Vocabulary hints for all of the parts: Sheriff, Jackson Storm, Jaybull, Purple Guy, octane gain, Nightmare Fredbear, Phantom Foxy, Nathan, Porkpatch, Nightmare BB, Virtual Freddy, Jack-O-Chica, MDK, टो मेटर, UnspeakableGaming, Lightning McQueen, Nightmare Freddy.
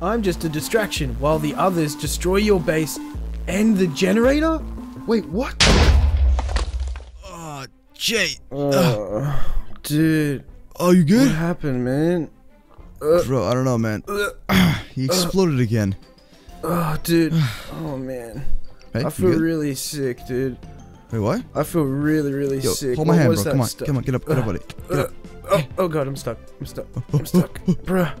I'm just a distraction while the others destroy your base and the generator? Wait, what? Oh, Jay. Dude. Oh, you good? What happened, man? Bro, I don't know, man. He exploded again. Oh, dude. Oh, man. Hey, I feel really sick, dude. Wait, what? I feel really, really sick. Hold my hand, bro. Come on, come on. Get up, buddy. Get up. Oh, God, I'm stuck. I'm stuck. I'm stuck. Bruh.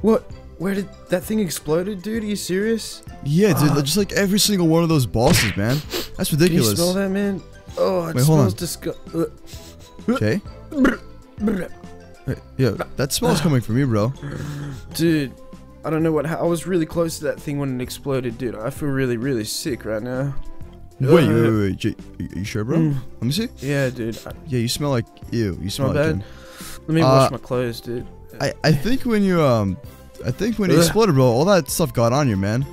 What? Where did that thing exploded, dude? Are you serious? Yeah, dude. Just like every single one of those bosses, man. That's ridiculous. Can you smell that, man? Oh, it smells disgusting. Okay. Yeah, that smell's coming from you, bro. Dude, I don't know what. I was really close to that thing when it exploded, dude. I feel really, really sick right now. Wait, Jay, are you sure, bro? Let me see. Yeah, dude. Yeah, you smell like ew. You smell bad. Let me wash my clothes, dude. I think when you it exploded, bro, all that stuff got on you, man.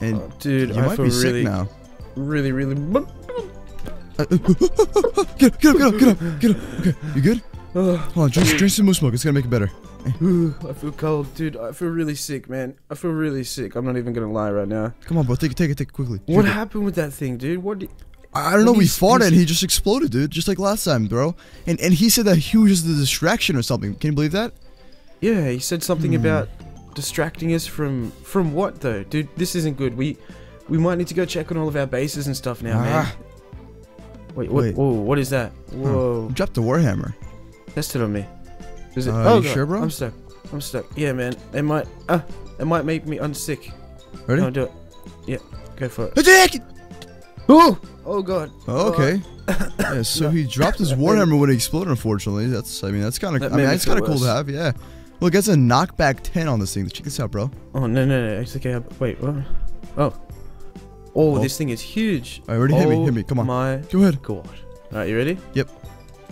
And dude, I might feel really sick now. Really, really. Get up. Okay, you good? Hold on, drink some moose smoke. It's gonna make it better. I feel cold, dude. I feel really sick, man. I feel really sick. I'm not even gonna lie right now. Come on, bro. Take it quickly. What happened with that thing, dude? What? I don't know. We fought and he just exploded, dude. Just like last time, bro. And he said that he was just a distraction or something. Can you believe that? Yeah, he said something about distracting us from what though, dude? This isn't good. We might need to go check on all of our bases and stuff now, man. Wait. Whoa, what is that? Whoa! Huh. Dropped the warhammer. That's it on me. Is it? Oh, sure, bro? I'm stuck. Yeah, man. It might make me unsick. Ready? No, do it. Yeah, go for it. Oh! Oh God. Oh, okay. Yeah, so he dropped his warhammer when it exploded. Unfortunately, that's kind of. I mean, it's kind of cool to have. Yeah. Look, that's a knockback 10 on this thing. Check this out, bro. Oh no! It's okay. Wait, what? Oh, this thing is huge. All right, ready? Hit me! Come on. Go ahead. God. All right, you ready? Yep.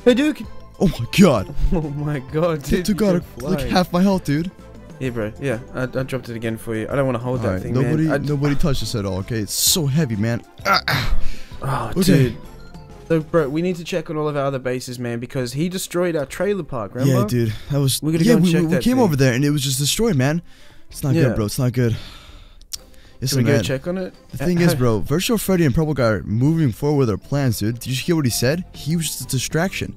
Hey, Duke. Oh my God! Oh my God, dude! Dude got like half my health, dude. Yeah, bro. Yeah, I dropped it again for you. I don't want to hold that thing, man. Nobody touched this at all. Okay, it's so heavy, man. Oh, okay. Dude. So, bro, we need to check on all of our other bases, man, because he destroyed our trailer park. Remember? Yeah, dude. That was. We're gonna go check that. We came over there and it was just destroyed, man. It's not good, bro. It's not good. Listen, we go check on it? The thing is, bro, Virtual Freddy and Purple Guy are moving forward with their plans, dude. Did you hear what he said? He was just a distraction.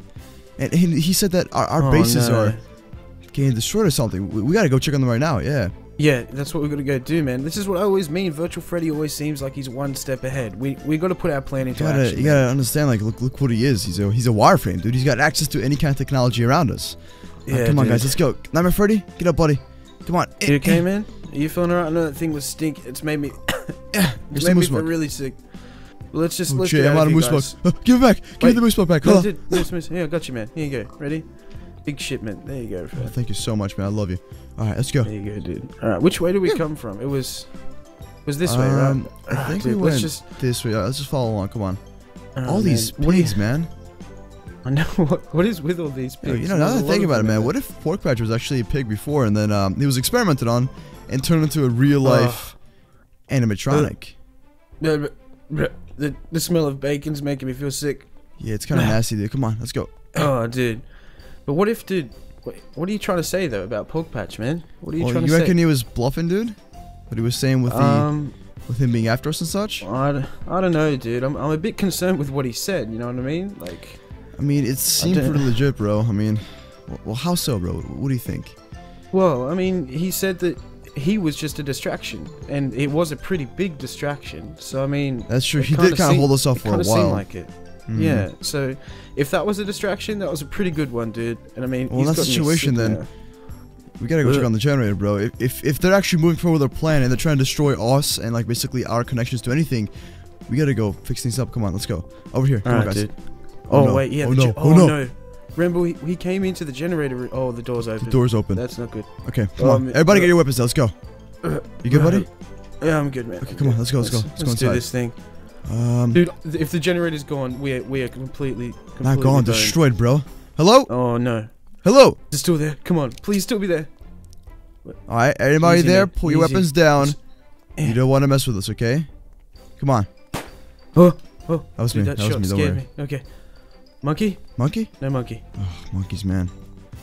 And he said that our bases are getting destroyed or something. We gotta go check on them right now, yeah. Yeah, that's what we're gonna go do, man. This is what I always mean. Virtual Freddy always seems like he's one step ahead. We gotta put our plan into action. You gotta understand, like, look what he is. He's a wireframe, dude. He's got access to any kind of technology around us. Yeah, come on, guys, let's go. Nightmare Freddy, get up, buddy. Come on. You okay, man? Are you feeling alright? I know that thing was stink. It's made me. It's made me feel really sick. Let's just get out of here, guys. Give it back. Give the moose smoke back. Hold on. Here, I got you, man. Here you go. Ready? Big shipment. There you go. Oh, thank you so much, man. I love you. All right, let's go. There you go, dude. All right, which way did we come from? It was this way, right? I think we went this way. Right, let's just follow along. Come on. All these pigs, man. I know what is with all these pigs. You know, now that I think about it, man. What if Porkpatch was actually a pig before, and then he was experimented on, and turned into a real life animatronic? The smell of bacon's making me feel sick. Yeah, it's kind of nasty, dude. Come on, let's go. Oh, dude. But what if, dude? What are you trying to say though about Porkpatch, man? What are you trying to say? You reckon he was bluffing, dude? What he was saying with with him being after us and such? I don't know, dude. I'm a bit concerned with what he said. You know what I mean? Like, I mean, it seemed pretty legit, bro. I mean, well, how so, bro? What do you think? Well, I mean, he said that. He was just a distraction, and it was a pretty big distraction. So I mean, that's true. He did kind of hold us off for a while. Seemed like it. Yeah. So if that was a distraction, that was a pretty good one, dude. And I mean, well, in that situation, then we gotta go check on the generator, bro. If they're actually moving forward with their plan and they're trying to destroy us and like basically our connections to anything, we gotta go fix things up. Come on, let's go over here. Come on, guys. Oh wait, yeah. Oh no. Remember, he came into the generator. Oh, the door's open. The door's open. That's not good. Okay, come on. Everybody get your weapons out. Let's go. You good, buddy? Yeah, I'm good, man. Okay, come on. Let's go. Let's go inside. Let's do this thing. Dude, if the generator's gone, we are completely not gone. Destroyed, bro. Hello? Oh, no. Hello? It's still there. Come on. Please still be there. All right, everybody there, pull your weapons down. You don't want to mess with us, okay? Come on. Oh. That was me. That was me. Don't worry. Okay. Monkey? Monkey? No monkey. Oh, monkeys, man.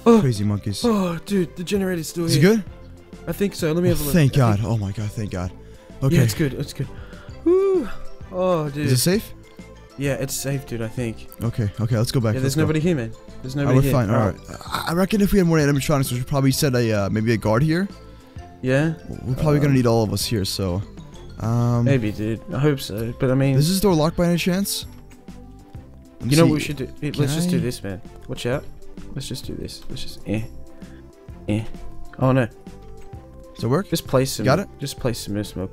Crazy monkeys. Oh, dude, the generator's still here. Is it good? I think so. Let me have a look. Thank God. Oh my God. Thank God. Okay. Yeah, it's good. It's good. Woo. Oh, dude. Is it safe? Yeah, it's safe, dude, I think. Okay, okay, let's go back. Yeah, there's nobody here, man. There's nobody here. We're fine, alright. I reckon if we had more animatronics, we should probably set a, maybe a guard here. Yeah? We're probably gonna need all of us here, so... maybe, dude. I hope so, but I mean... Is this door locked by any chance? You know what we should do? Let's just do this, man. Watch out. Let's just do this. Let's just... Oh, no. Does it work? Just place some... Got it? Just place some smoke.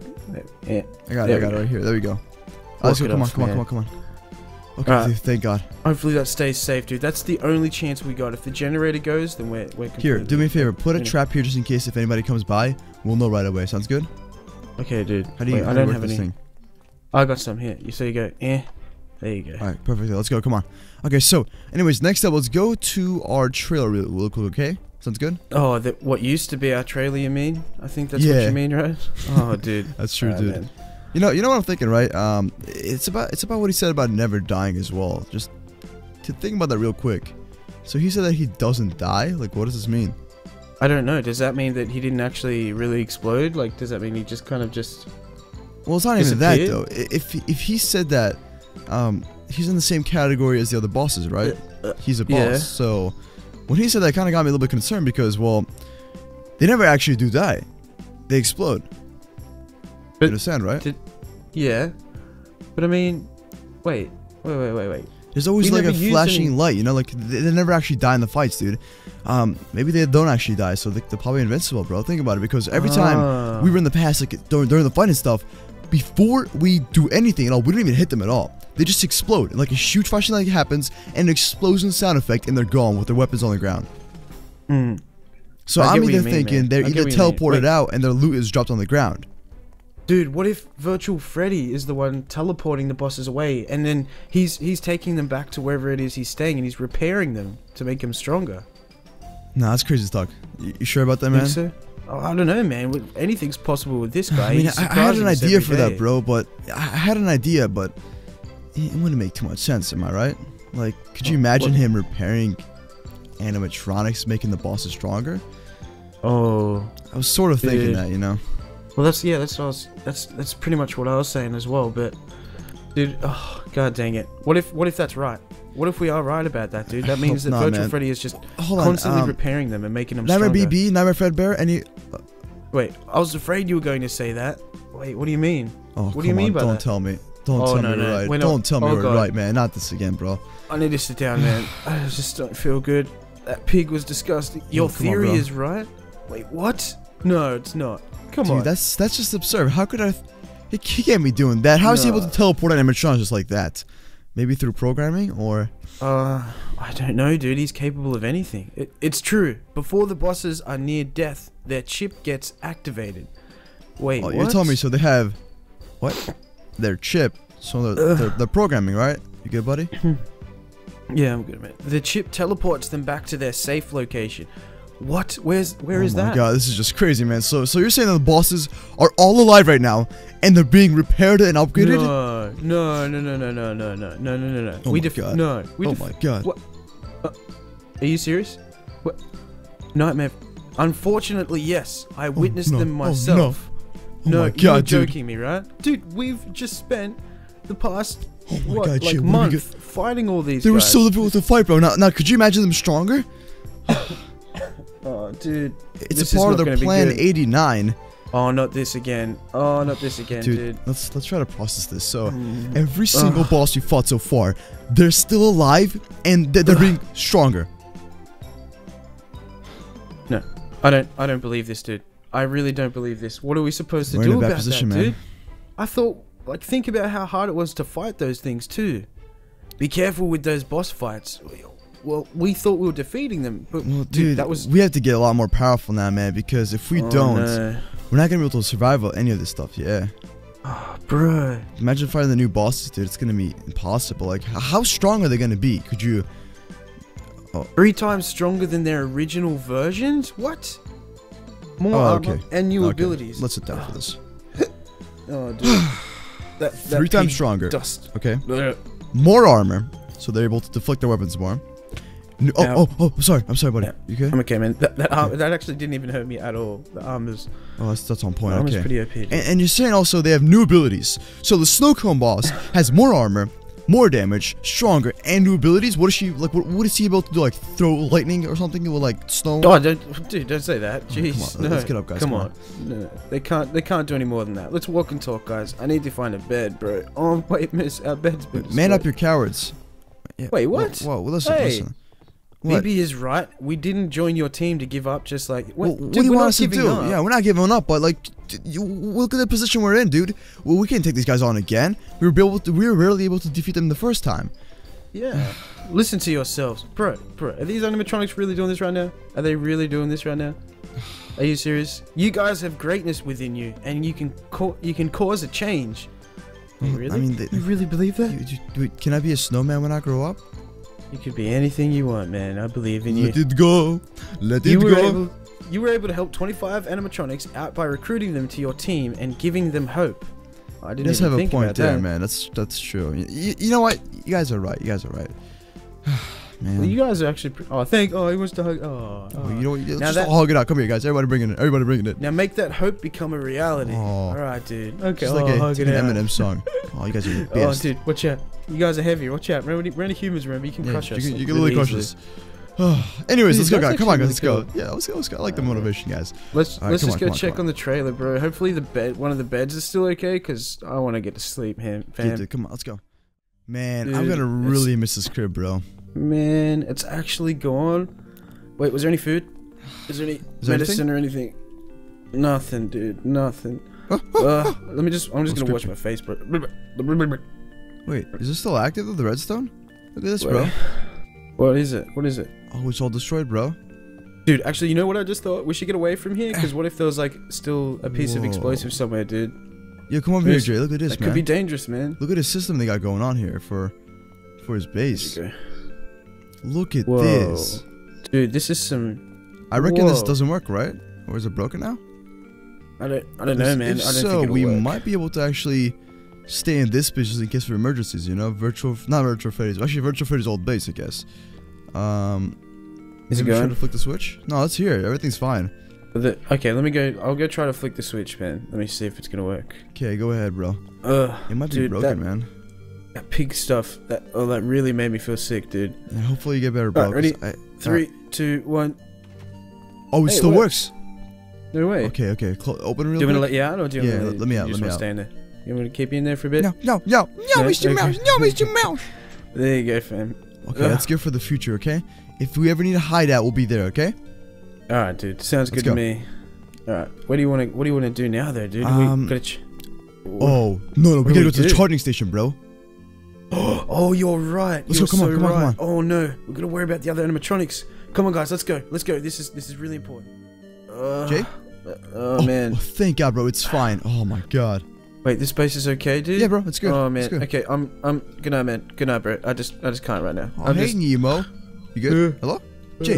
Yeah. I got it right here. There we go. Let's go. Come on, come on, come on, come on. Okay, dude, thank God. Hopefully that stays safe, dude. That's the only chance we got. If the generator goes, then we're here, do me a favor. Put a trap here just in case if anybody comes by. We'll know right away. Sounds good? Okay, dude. How do you, I don't have any. I got some here. So you go, there you go. All right, perfect. Let's go. Come on. Okay, so, anyways, next up, let's go to our trailer real quick, okay? Sounds good? Oh, what used to be our trailer, you mean? I think that's what you mean, right? Oh, dude. That's true, dude. Man. You know what I'm thinking, right? It's about what he said about never dying as well. Just to think about that real quick. So he said that he doesn't die? Like, what does this mean? I don't know. Does that mean that he didn't actually really explode? Like, does that mean he just kind of just... Well, it's not even that, though. If he said that, he's in the same category as the other bosses, right? He's a boss. Yeah. So when he said that, it kind of got me a little bit concerned because, well, they never actually do die. They explode. But, you understand, right? Yeah. But I mean, wait. There's always like a flashing light, you know, like they never actually die in the fights, dude. Maybe they don't actually die, so they're probably invincible, bro. Think about it, because every time we were in the past, like during the fight and stuff, before we do anything at all, we don't even hit them at all. They just explode, and like a huge flashing light happens, and an explosion sound effect, and they're gone with their weapons on the ground. Mm. So I'm either thinking they're either teleported out, and their loot is dropped on the ground. Dude, what if Virtual Freddy is the one teleporting the bosses away, and then he's taking them back to wherever it is he's staying, and he's repairing them to make them stronger? Nah, that's crazy talk. You sure about that, man? Think so? Oh, I don't know, man. Anything's possible with this guy. I mean, I had an idea for that, bro, but... It wouldn't make too much sense, am I right? Like, could you imagine him repairing animatronics, making the bosses stronger? Oh. I was sort of thinking that, you know? Well, that's pretty much what I was saying as well. But, dude, oh god dang it! What if that's right? What if we are right about that, dude? That means that Virtual Freddy is just constantly repairing them and making them stronger. Nightmare BB, Nightmare Fredbear, any. Wait, I was afraid you were going to say that. Wait, what do you mean? Oh, what do you mean by that? Don't tell me. Don't tell me we're right. Don't tell me we're right, man. Not this again, bro. I need to sit down, man. I just don't feel good. That pig was disgusting. Your theory is right. Wait, what? No, it's not. Come on. Dude, that's just absurd. How could I... He can't be doing that. How is he able to teleport animatronics just like that? Maybe through programming, or... I don't know, dude. He's capable of anything. It's true. Before the bosses are near death, their chip gets activated. Wait, what? You're telling me, so they have... What? Their chip. So they're programming, right? You good, buddy? Yeah, I'm good, man. The chip teleports them back to their safe location. What? Where is that? Oh my god, this is just crazy, man. So you're saying that the bosses are all alive right now, and they're being repaired and upgraded? No. Oh my god. No. Oh my god. What? Are you serious? What? Nightmare. Unfortunately, yes. I witnessed them myself. Oh no, my god, you're joking me, right? Dude, we've just spent the past month fighting all these guys. They were so difficult to fight, bro. Now, could you imagine them stronger? Oh, dude. It's a part of their plan 89. Oh, not this again. Oh, not this again, dude. Let's try to process this. So, every single boss you fought so far, they're still alive, and they're being stronger. No. I don't believe this, dude. I really don't believe this. What are we supposed to do about that, dude? I thought, like, think about how hard it was to fight those things, too. Be careful with those boss fights. Well, we thought we were defeating them, but well, dude, that was... We have to get a lot more powerful now, man, because if we don't, we're not going to be able to survive any of this stuff, yeah. Oh, bro. Imagine fighting the new bosses, dude. It's going to be impossible. Like, how strong are they going to be? Could you... Oh. 3 times stronger than their original versions? What? More armor and new abilities. Let's sit down for this. Oh, dude. that 3 times stronger. Dust. Okay. More armor, so they're able to deflect their weapons more. No, oh, sorry. I'm sorry, buddy. Yeah. You okay? I'm okay, man. That arm, that actually didn't even hurt me at all. The arm is... Oh, that's on point. The arm is pretty OP. And you're saying also they have new abilities. So the snow cone boss has more armor, more damage, stronger, and new abilities. What is she like? What is he able to do? Like throw lightning or something with like snow? Oh, dude, don't say that. Jeez, no. Let's get up, guys. Come on. No, they can't do any more than that. Let's walk and talk, guys. I need to find a bed, bro. Oh wait, miss, our bed's been destroyed. Man up, your cowards. Yeah. Wait, what? Whoa, listen. What? BB is right. We didn't join your team to give up. Just like what do you want us to do? Up. Yeah, we're not giving up. But like, look at the position we're in, dude. Well, we can't take these guys on again. We were rarely able to defeat them the first time. Yeah. Listen to yourselves, bro. Are these animatronics really doing this right now? Are they really doing this right now? Are you serious? You guys have greatness within you, and you can cause a change. Wait, really? I mean, you really believe that? Dude, can I be a snowman when I grow up? You could be anything you want, man. I believe in you. Let it go. Let it go. You were able to help 25 animatronics out by recruiting them to your team and giving them hope. I didn't even think about that. You guys have a point there, man. That's true. You know what? You guys are right. You guys are right. Man. Well, you guys are actually. Oh, thank. Oh, he wants to hug. Oh. You know what? Let's just all hug it out. Come here, guys. Everybody bringing it. Everybody bringing it. Now make that hope become a reality. Oh. All right, dude. Okay. Just like hug it out. Eminem song. Oh, you guys are the best. Oh, dude, watch out. You guys are heavy. Watch out. Remember, we're into humans. Remember, you can crush us. You can literally crush us. Anyways, let's go, guys. Come on, guys. Let's go. Yeah, let's go. I like the motivation, guys. Let's just go check on the trailer, bro. Hopefully, one of the beds is still okay, cause I want to get to sleep, fam. Yeah, dude, come on, let's go. Man, dude, I'm gonna really miss this crib, bro. Man, it's actually gone. Wait, was there any food? Is there any medicine or anything? Nothing, dude. Nothing. I'm just gonna wash my face, bro. Wait, is this still active of the redstone? Look at this, bro. What is it? What is it? Oh, it's all destroyed, bro. Dude, actually, you know what I just thought? We should get away from here, because what if there was, like, still a piece of explosive somewhere, dude? Yo, come over here, Jay. Look at this, man. That could be dangerous, man. Look at his system they got going on here for his base. Look at this. Dude, this is some... I reckon this doesn't work, right? Or is it broken now? I don't know, man. I don't think we might be able to actually... stay in this base just in case of emergencies, you know? Virtual Freddy's old base, I guess. Is it going? Trying to flick the switch? No, it's here. Everything's fine. Okay, let me go. I'll go try to flick the switch, man. Let me see if it's gonna work. Okay, go ahead, bro. It might be broken, man. That pig stuff. That really made me feel sick, dude. And hopefully you get better, bro. Right, ready? 3, 2, 1. Oh, it still works. No way. Okay. Open real quick. Do you want to let you out, or do you want to? Yeah, let me out. Let me out. You want me to keep you in there for a bit? No, Mr. Mouse. No, Mr. Mouse. There you go, fam. Okay, that's good for the future, okay? If we ever need a hideout, we'll be there, okay? All right, dude. Sounds good to me. All right. What do you want to do now, though, dude? No, we gotta go to the charging station, bro. Oh, you're right. Let's go. Come on. Oh no, we gotta worry about the other animatronics. Come on, guys. Let's go. This is really important. Jay? Oh man. Thank God, bro. It's fine. Oh my God. Wait, this base is okay, dude? Yeah, bro, it's good. Oh, man, okay, good night, man. Good night, bro. I just can't right now. I'm hating you, Mo. You good? Hello? Jay?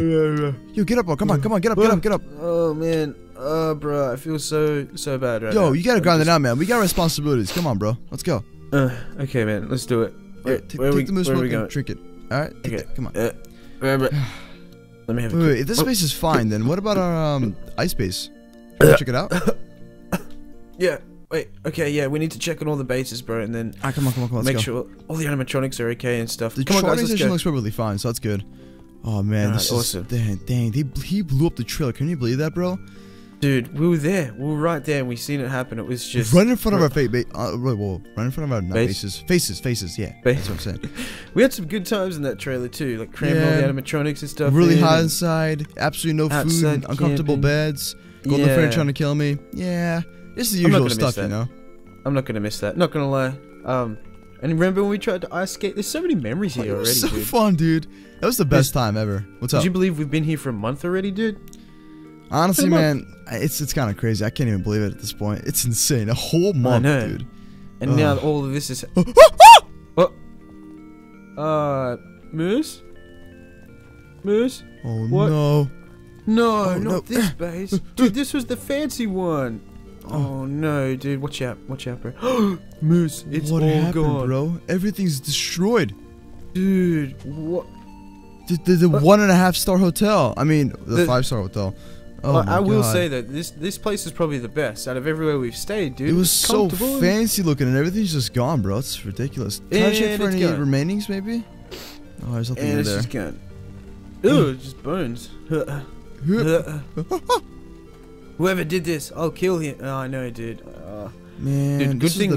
Yo, get up, bro. Come on, get up. Oh, man. Bro, I feel so bad right now. Yo, you gotta grind it out, man. We got responsibilities. Come on, bro. Let's go. Okay, man, let's do it. Take the moose milk and drink it. Alright? Okay. Come on. Let me have a If this base is fine, then what about our, ice base? Check it out? Yeah. Wait, okay, yeah, we need to check on all the bases, bro, and then come on, make sure all the animatronics are okay and stuff. The charging station looks perfectly fine, so that's good. Oh, man, this is awesome. Dang, he blew up the trailer. Can you believe that, bro? Dude, we were there. We were right there, and we seen it happen. It was just... right in front of our faces, yeah. That's what I'm saying. We had some good times in that trailer, too, like cramming all the animatronics and stuff. Really hot inside, absolutely no food, uncomfortable beds, Golden Freddy trying to kill me. Yeah. This is the usual stuff, you know? I'm not gonna miss that. Not gonna lie. And remember when we tried to ice skate? There's so many memories here already, dude. It was so fun, dude. That was the best time ever. What's up? Did you believe we've been here for a month already, dude? Honestly, man, it's kind of crazy. I can't even believe it at this point. It's insane. A whole month, dude. And now all of this is... Moose? Moose? Oh, no. No, not this base. Dude, this was the fancy one. Oh no, dude! Watch out, bro! Moose, it's all gone, bro. Everything's destroyed. Dude, what? The 1.5-star hotel. I mean, the 5-star hotel. Oh, well, I will say that this place is probably the best out of everywhere we've stayed, dude. It was so fancy looking, and everything's just gone, bro. It's ridiculous. Can I check for any remainings, maybe? Oh, there's nothing in there. It's just gone. Ooh, it just burns. Whoever did this, I'll kill him. Oh, I know he did. Man, dude, good thing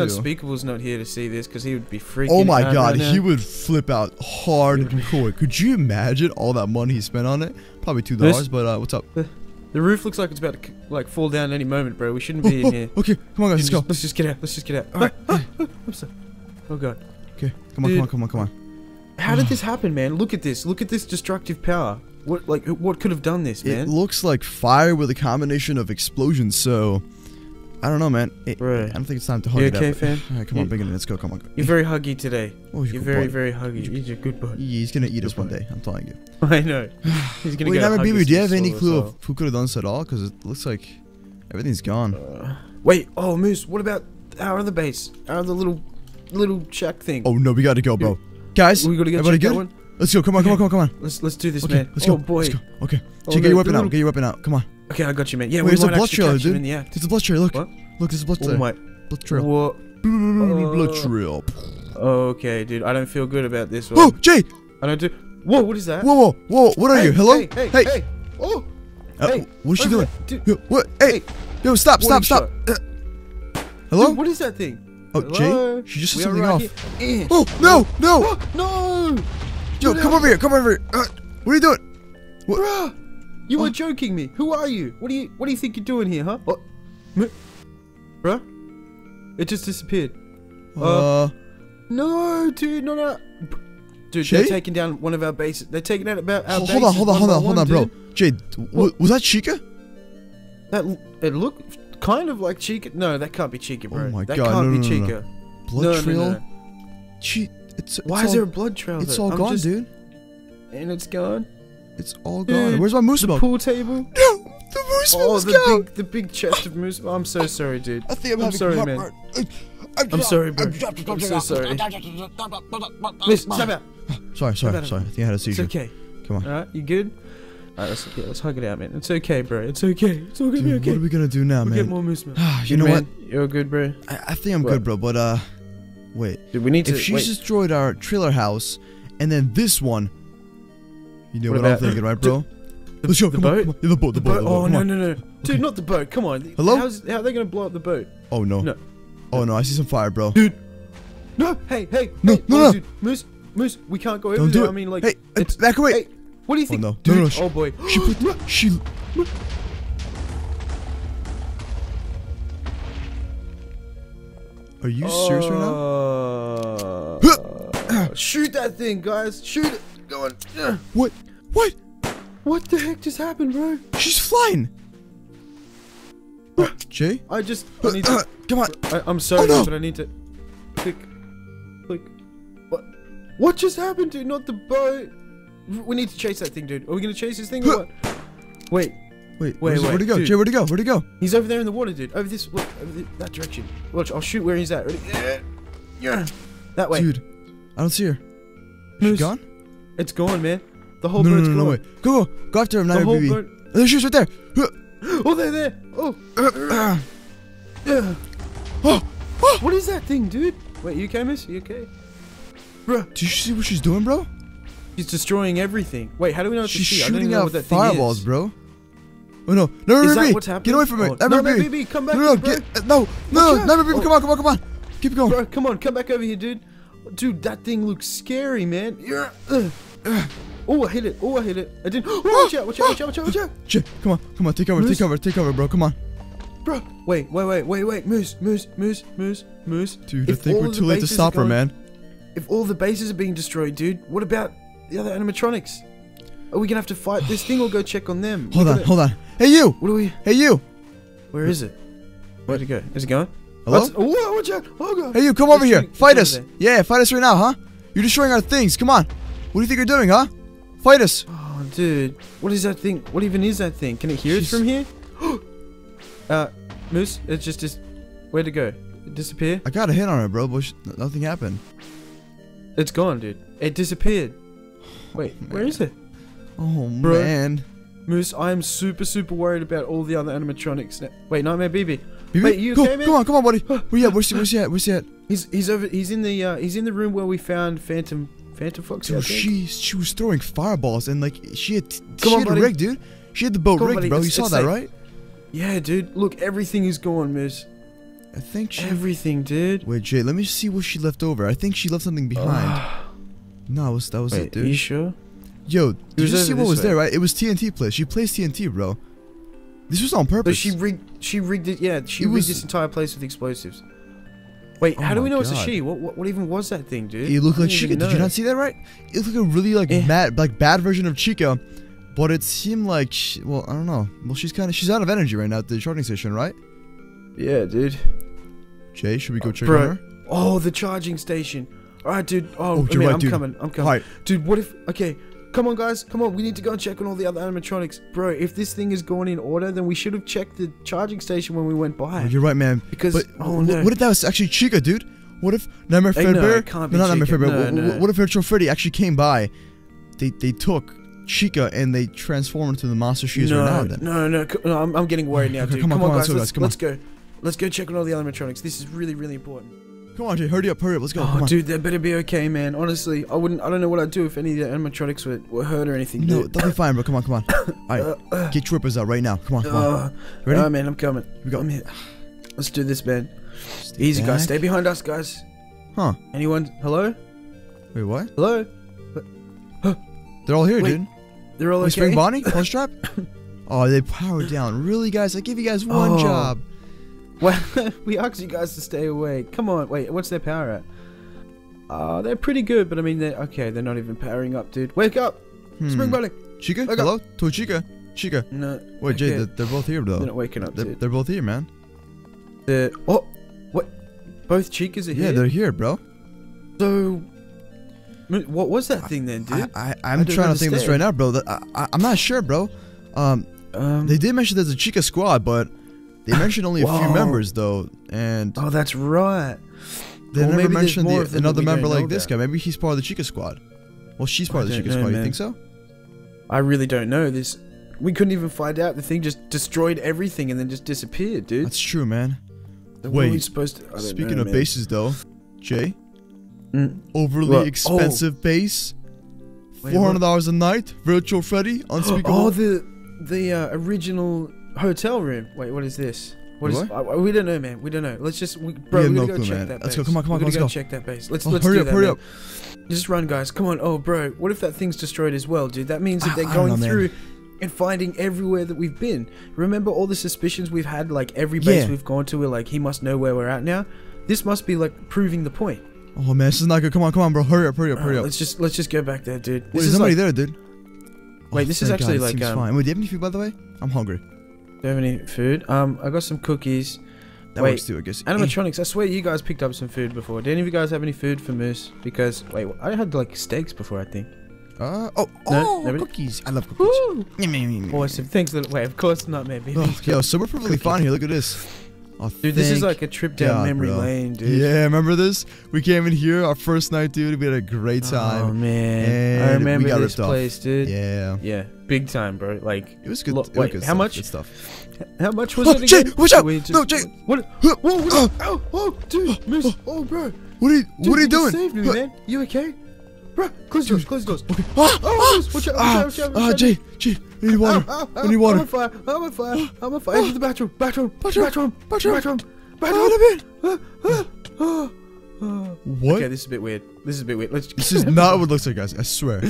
Unspeakable's not here to see this, because he would be freaking out. Oh my god, right, he would flip out hardcore. Could you imagine all that money he spent on it? Probably $2, but what's up? The roof looks like it's about to fall down any moment, bro. We shouldn't be in here. Okay, come on, guys, let's go. Let's just get out. Let's just get out. All right. Oh god. Okay, come on, dude. Come on. How did this happen, man? Look at this. Look at this destructive power. What, like, what could have done this, man? It looks like fire with a combination of explosions. So. I don't know, man. I don't think it's time to hug it. You okay, fam? All right, come on, Biggin, let's go. Come on. You're very huggy today. Oh, you're very, very huggy. You're a good boy. He's gonna eat us one day. I'm telling you. I know. He's gonna. Wait, Nightmare BB, do you have any clue of who could have done this at all? Because it looks like everything's gone. Wait. Oh, Moose. What about our other base? Our other little shack thing? Oh no, we gotta go, bro. Guys, we gotta get that one. Let's go. Come on, come on. Let's do this, man. Let's go, boy. Okay. Get your weapon out. Get your weapon out. Come on. Okay, I got you, man. Yeah, wait, we might actually catch him in the act. It's a blood trail, look. What? Look, there's a blood trail. Blood trail. What? Blood trail. Okay, dude, I don't feel good about this one. Oh, Jay! I don't do... Whoa, what is that? Whoa, what are you? Hello? Hey. Oh! What's she doing? Dude. Yo, what? Hey! Yo, stop! Hello? Dude, what is that thing? Oh, Jay? She just did something off. Oh, no! No! Yo, come over here! What are you doing? What? You were joking me. Who are you? What do you think you're doing here, huh? Bruh? It just disappeared. No, dude, no. Dude, Jay? They're taking down one of our bases. They're taking out about our bases. Hold on, bro. Jay, was that Chica? It looked kind of like Chica. No, that can't be Chica, bro. Oh my god, that can't be Chica. Blood trail? Why is there a blood trail? It's all gone, dude. And it's gone? It's all gone. Dude, where's my moose milk? The pool table? No! The moose milk's gone! The big chest of moose milk. I'm so sorry, dude. I think I'm sorry, man. I'm sorry, bro. I'm so sorry. Listen, stop out. Sorry. I think I had a seizure. It's okay. Come on. Alright, you good? Alright, let's hug it out, man. It's okay, bro. It's okay. It's all gonna be okay. What are we gonna do now, man? We'll get more moose milk. You know what? You're good, bro. I think I'm good, bro, but wait. Dude, we need to. If she's destroyed our trailer house, and then this one. You know what I'm thinking, right, bro? Let's go. The boat. Oh, no. Dude, not the boat. Come on. Hello? How are they going to blow up the boat? Oh, no. Oh, no. I see some fire, bro. Dude. No. Hey. No. Dude. Moose. We can't go over there. I mean, like. Hey, back away. Hey, what do you think? Oh, no. Dude. No. Oh, boy. She. Are you serious right now? Shoot that thing, guys. Shoot it. What the heck just happened, bro? She's flying. Jay? I need to... come on. I'm sorry, but I need to... Click. What just happened, dude? Not the boat. We need to chase that thing, dude. Are we going to chase this thing or what? Wait. Where'd he go? Dude. Jay, where'd he go? He's over there in the water, dude. Over this... Look, over that direction. Watch, I'll shoot where he's at. Ready? Yeah. That way. Dude, I don't see her. She's gone? It's gone, man. The whole bird's gone. No, wait. Go after him, Nightmare BB. There she is right there. Oh, they're there. Oh. What is that thing, dude? Wait, you okay, miss? You okay? Bro, did you see what she's doing, bro? She's destroying everything. Wait, how do we know what to see? She's shooting out fireballs, bro. Oh, no. Nightmare BB, get away from her. Nightmare BB, come back. No, Nightmare BB, come on. Keep going. Bro, come on. Come back over here, dude. Dude, that thing looks scary, man. Oh, I hit it. I didn't. Oh, watch out. Shit, come on. Take over, bro. Come on. Bro, wait. Moose. Dude, I think we're too late to stop her, man. If all the bases are being destroyed, dude, what about the other animatronics? Are we gonna have to fight this thing or go check on them? Hold on. Hey, you. What are we? Hey, you. Where is it? Where'd it go? Is it going? Hello? Oh, watch out. Oh, God. Hey, you, come over here. Fight us. Yeah, fight us right now, huh? You're destroying our things. Come on. What do you think you're doing, huh? Fight us. Oh, dude. What is that thing? What even is that thing? Can it hear us from here? Moose, it just is. Where'd it go? It disappeared? I got a hit on it, bro, but nothing happened. It's gone, dude. It disappeared. Wait, man. Where is it? Oh, bro, man. Moose, I am super worried about all the other animatronics now. Wait, Nightmare BB. Wait, you go, came in? Come on, buddy. Where's he at? He's over. He's in the room where we found Phantom Foxy. Dude, she was throwing fireballs and like she had the rig, dude. She had the boat rigged, bro. You saw that, right? Yeah, dude. Look, everything is gone, Moose. I think she... Everything, dude. Wait, Jay, let me see what she left over. I think she left something behind. No, that was it, dude. Are you sure? Yo, did you see what was there, right? It was TNT place. She placed TNT, bro. This was on purpose. But she rigged it, yeah. She rigged this entire place with explosives. Wait, how do we know it's a she? What even was that thing, dude? It looked like Chica. Did you not see that, right? It looked like a really, like, bad version of Chica. But it seemed like, well, I don't know. Well, she's out of energy right now at the charging station, right? Yeah, dude. Jay, should we go check on her? Oh, the charging station. All right, dude. Oh, you're right, dude. I'm coming. All right. Dude, what if... Okay, come on, guys. Come on, we need to go and check on all the other animatronics. Bro, if this thing is going in order, then we should have checked the charging station when we went by. Oh, you're right, man. Because... But, no. What if that was actually Chica, dude? What if Nightmare Fredbear... What if Virtual Freddy actually came by? They took... Chica and they transform into the monster she is right now. Then. No, I'm getting worried now, dude. Come on, guys, let's go. Let's go check on all the animatronics. This is really important. Come on, Jay, hurry up, let's go. Oh, dude, they better be okay, man. Honestly, I don't know what I'd do if any of the animatronics were hurt or anything. No, they'll be fine, bro. Come on. Alright, get your rippers out right now. Come on. Ready? Alright, man, I'm coming. I'm here. Let's do this, man. Easy, guys. Stay behind us, guys. Huh? Anyone? Hello? Wait, what? Hello? They're all here, dude. They're all okay? Spring Bonnie? Pulse trap? Oh, they powered down. Really, guys? I give you guys one job. Well, we asked you guys to stay away. Come on. Wait, what's their power at? They're pretty good, but I mean, they're not even powering up, dude. Wake up! Spring Bonnie! Chica? Hello? To Chica? Chica? No. Wait, Jay, they're both here, though. They're not waking up, dude. They're both here, man. Oh! What? Both Chicas are here? Yeah, they're here, bro. So... What was that thing then, dude? I'm trying to think this right now, bro. I'm not sure, bro. They did mention there's a Chica squad, but they mentioned only a few members, though. And that's right. They never mentioned another member like this guy. Maybe he's part of the Chica squad. Well, she's part of the Chica squad. Man. You think so? I really don't know. We couldn't even find out. The thing just destroyed everything and then just disappeared, dude. That's true, man. Wait. Speaking of bases, though, Jay. Overly expensive base, $400 a night. Virtual Freddy, Unspeakable. Oh, the original hotel room. Wait, what is this? What? We don't know, man. We don't know. Let's just, bro, we gotta go check that base. Let's go. Come on, let's go. Check that base. Let's hurry up, hurry up. Just run, guys. Come on. Oh, bro, what if that thing's destroyed as well, dude? That means that they're going through and finding everywhere that we've been. Remember all the suspicions we've had? Like every base we've gone to, we're like, he must know where we're at now. This must be like proving the point. Oh man, this is not good. Come on, bro. Hurry up. Let's just go back there, dude. Wait, there's somebody there, dude. Wait, this is actually like fine. Wait, do you have any food, by the way? I'm hungry. Do you have any food? I got some cookies. That works too, I guess. Animatronics. I swear you guys picked up some food before. Did any of you guys have any food for Moose? Because I had like steaks before, I think. Cookies. I love cookies. Awesome. Thanks. Wait, of course not, maybe. Oh, yo, so we're perfectly fine here. Look at this. Dude, this is like a trip down memory lane, dude. Yeah, remember this? We came in here our first night, dude. We had a great time. Oh man, and I remember this place, dude. Yeah, big time, bro. Like it was good. How much was it again? Jay, watch out! No, Jay. What? Oh, dude, Moose. Oh, bro. What are you doing? Saved me, man. You okay? Bro, close doors. Okay. Watch out, Jay, I need water. I'm on fire. Into the bathroom. What? Okay, this is a bit weird. This is not what it looks like, guys. I swear.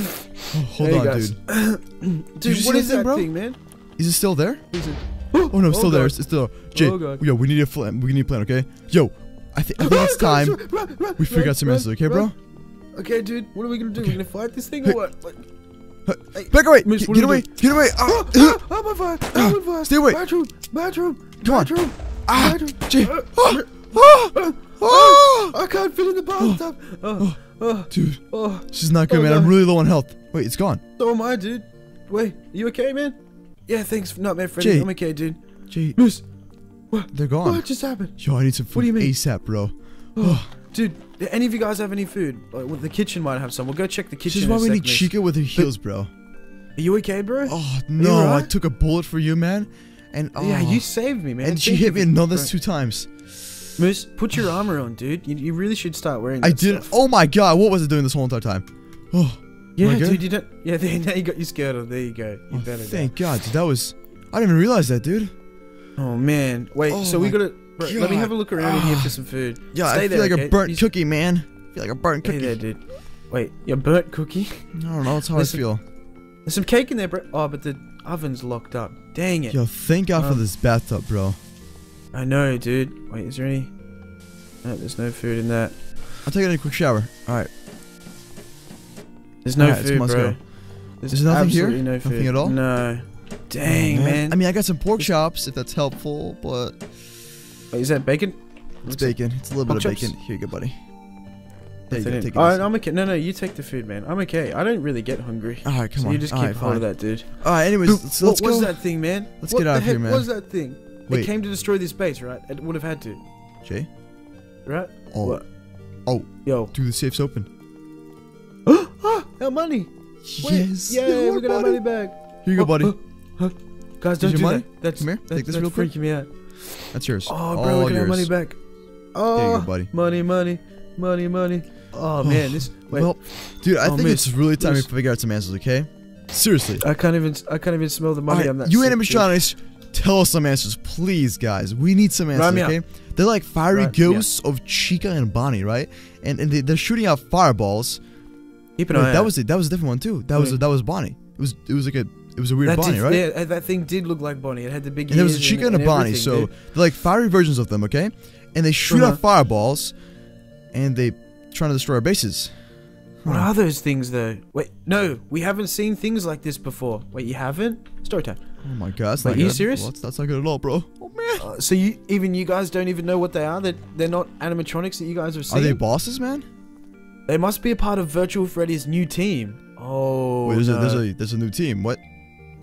Hold on, dude. Dude, what is that thing, man? Is it still there? Oh no, it's still there. It's still there. Jay, yo, we need a plan. Okay? Yo, I think it's time we figure out some answers, okay, bro? Okay, dude, what are we gonna do? We're gonna fight this thing or what? Back away! Moose, get away! I'm on fire! Stay away! Bathroom! Come on! I can't fit in the bathtub! Dude, this is not good, man. I'm really low on health. Wait, it's gone. So am I, dude. Wait, you okay, man? Yeah, thanks, Nightmare Freddy. I'm okay, dude. Moose! What? They're gone. What just happened? Yo, I need some food ASAP, bro. Dude, do any of you guys have any food? Like, well, the kitchen might have some. We'll go check the kitchen. This is why we need Chica with her heels, bro. Are you okay, bro? Oh, no. Right? I took a bullet for you, man. And yeah, you saved me, man. And she hit me another 2 times. Moose, put your armor on, dude. You really should start wearing that stuff. Oh, my God. What was it doing this whole entire time? Oh, yeah, dude. You don't. Yeah, now you got your skirt on. There you go. You better. Thank God. Dude, that was. I didn't even realize that, dude. Oh, man. Wait, so we got to. Bro, let me have a look around in here for some food. Yeah, I feel like a burnt cookie, man. I feel like a burnt cookie. Hey there, dude. Wait, you're a burnt cookie? I don't know. That's how I feel. There's some cake in there, bro. Oh, but the oven's locked up. Dang it. Yo, thank God for this bathtub, bro. I know, dude. Wait, is there any? No, there's no food in that. I'll take a quick shower. All right. There's no food, bro. There's nothing here? No food. Nothing at all? No. Dang, man. I mean, I got some pork chops, if that's helpful, but... Wait, is that bacon? It's bacon. It's a little bit of bacon. Here you go, buddy. There you go. Take it. All right, I'm okay. No, no, you take the food, man. I'm okay. I don't really get hungry. All right, come on. So you just keep hold of that, dude. All right, anyways, let's go. What was that thing, man? Let's get out of here, man. What was that thing? It came to destroy this base, right? It would have had to. Jay? Right? Oh. What? Oh. Yo. Dude, the safe's open. Oh, our money. Yes. Yeah, we're gonna have money back. Here you go, buddy. Guys, don't do that. That's Come here. Take this real quick. Freaking me out. That's yours. Oh, bro, we're gonna have money back. Oh, there you go, buddy. Money. Oh, man, this. Wait. Well, dude, I think it's really time we figure out some answers. Okay, seriously. I can't even smell the money. Right, I'm not. You animatronics, tell us some answers, please, guys. We need some answers. Okay. They're like fiery ghosts of Chica and Bonnie, right? And they're shooting out fireballs. Keep an eye out. That was it. That was a different one too. That was Bonnie. It was like a. It was a weird Bonnie, right? Yeah, that thing did look like Bonnie. It had the big ears. And there was a Chica and a Bonnie, so they're like fiery versions of them, okay? And they shoot out fireballs, and they trying to destroy our bases. What are those things, though? Wait, no, we haven't seen things like this before. Wait, you haven't? Story time. Oh my God, that's not good. Are you serious? Well, that's not good at all, bro. Oh man. So you guys don't even know what they are? They're not animatronics that you guys have seen? Are they bosses, man? They must be a part of Virtual Freddy's new team. Oh. Wait, there's a new team. What?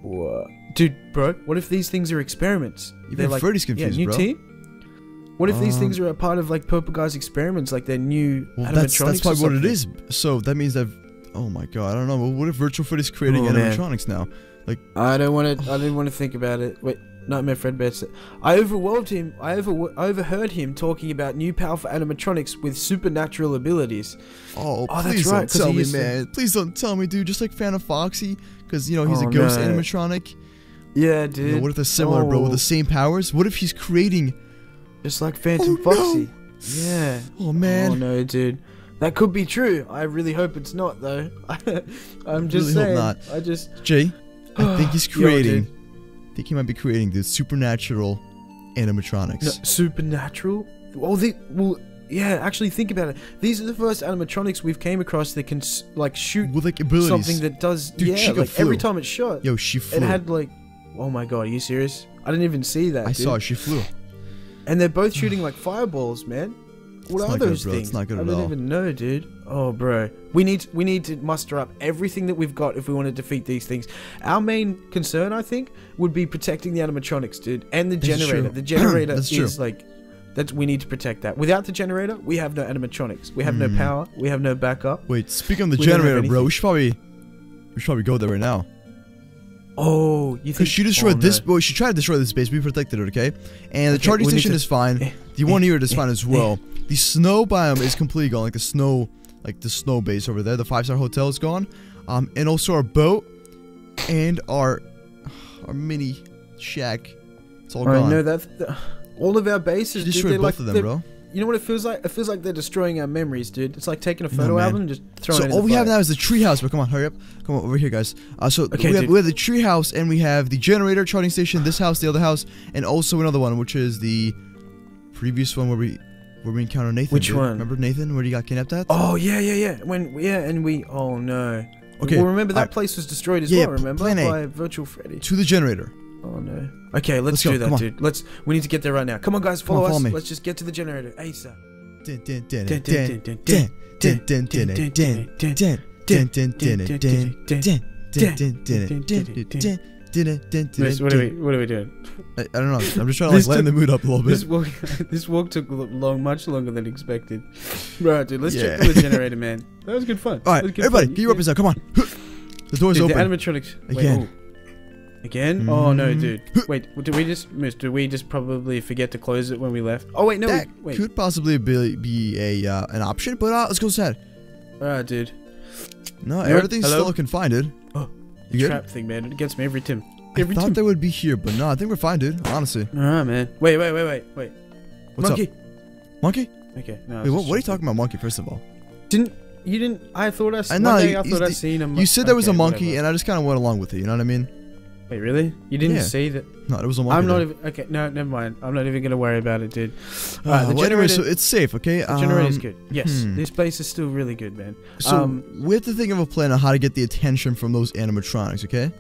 What? Dude, bro, what if these things are experiments? Even like, Freddy's confused, bro. Team? What if these things are a part of, like, Purple Guy's experiments? Like, their new animatronics that's probably what it is. So, that means that... Oh, my God. I don't know. What if Virtual Freddy's creating animatronics now? Like... I don't want to... I didn't want to think about it. Wait. Nightmare Fredbear said... I overheard him talking about new powerful animatronics with supernatural abilities. Oh, please don't tell me, man. Please don't tell me, dude. Just like Phantom Foxy. Because, you know, he's a ghost animatronic. Yeah, dude. You know, what if they're similar, bro? With the same powers? What if he's creating... Just like Phantom Foxy. No. Yeah. Oh, man. Oh, no, dude. That could be true. I really hope it's not, though. I'm just saying. I really hope not. Jay, I think he's creating... Yo, I think he might be creating the supernatural animatronics. No, supernatural? Well, yeah. Actually, think about it. These are the first animatronics we've came across that can shoot with abilities. Something that does. Dude, yeah, like flew. Every time it shot. Yo, she flew. It had like, oh my God, are you serious? I didn't even see that. I saw it. She flew. And they're both shooting like fireballs, man. What are those things? It's not good at all. I don't even know, dude. Oh, bro. We need to muster up everything that we've got if we want to defeat these things. Our main concern, I think, would be protecting the animatronics, dude, and the generator. The generator is like that. We need to protect that. Without the generator, we have no animatronics. We have no power. We have no backup. Wait, speaking of the generator, bro, we should probably go there right now. Oh, you think she destroyed this? Well, she tried to destroy this base. We protected it, okay? And the charging station is fine. The one here is fine as well. The snow biome is completely gone, like the snow base over there. The 5-star hotel is gone, and also our boat and our mini shack. It's all gone. I know that all of our bases. She destroyed both of them, bro. You know what it feels like? It feels like they're destroying our memories, dude. It's like taking a photo album and just throwing it in the fire. So all we have now is the treehouse, but come on, hurry up. Come on, over here, guys. We have the treehouse, and we have the generator, charging station, this house, the other house, and also another one, which is the previous one where we encounter Nathan. Which one? Remember Nathan, where he got kidnapped at? Oh, yeah. Oh, no. Okay. Well, remember that place was destroyed as well, remember? By Virtual Freddy. To the generator. Oh no. Okay, let's do that, dude. We need to get there right now. Come on, guys, follow us. Let's just get to the generator. ASAP. What are we doing? I don't know. I'm just trying to like lighten the mood up a little bit. This walk took long, much longer than expected. Right, dude, let's check the generator, man. That was good fun. All right, everybody, get your weapons out. Come on. The door's open. The animatronics. Again. Wait, again? Oh, no, dude. Wait, did we just miss? Did we just probably forget to close it when we left? Oh, wait, no. That could possibly be an option, but let's go inside. All right, dude. No, everything's still confined, dude. Oh. The trap thing, man. It gets me every time. I thought that would be here, but no, I think we're fine, dude. Honestly. Alright, man. Wait. What's monkey. Up? Monkey? Okay. No, wait, what are you talking about, monkey? First of all, I thought I seen a monkey. You said there was a monkey, whatever. And I just kind of went along with it. You know what I mean? Wait, really? You didn't see that? No, it was a monkey. I'm not even. Okay, no, never mind. I'm not even gonna worry about it, dude. Alright, the generator. So it's safe, okay? The generator's good. Yes, this place is still really good, man. So we have to think of a plan on how to get the attention from those animatronics, okay?